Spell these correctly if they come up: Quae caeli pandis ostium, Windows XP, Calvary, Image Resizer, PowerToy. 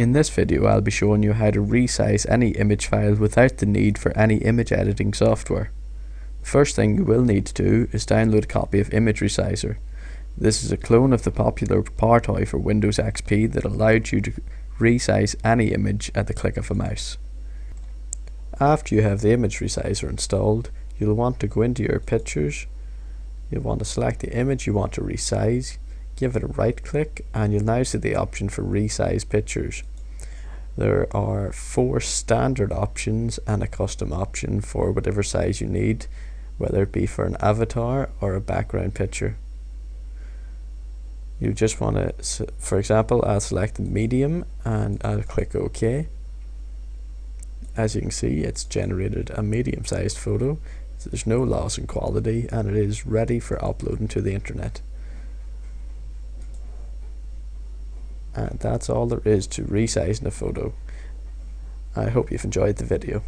In this video I'll be showing you how to resize any image file without the need for any image editing software. The first thing you will need to do is download a copy of Image Resizer. This is a clone of the popular PowerToy for Windows XP that allowed you to resize any image at the click of a mouse. After you have the Image Resizer installed, you'll want to go into your pictures, you'll want to select the image you want to resize, give it a right click, and you'll now see the option for resize pictures. There are 4 standard options and a custom option for whatever size you need, whether it be for an avatar or a background picture. You just want to, for example, I'll select the medium and I'll click OK. As you can see, it's generated a medium-sized photo, so there's no loss in quality and it is ready for uploading to the internet. And that's all there is to resizing a photo. I hope you've enjoyed the video.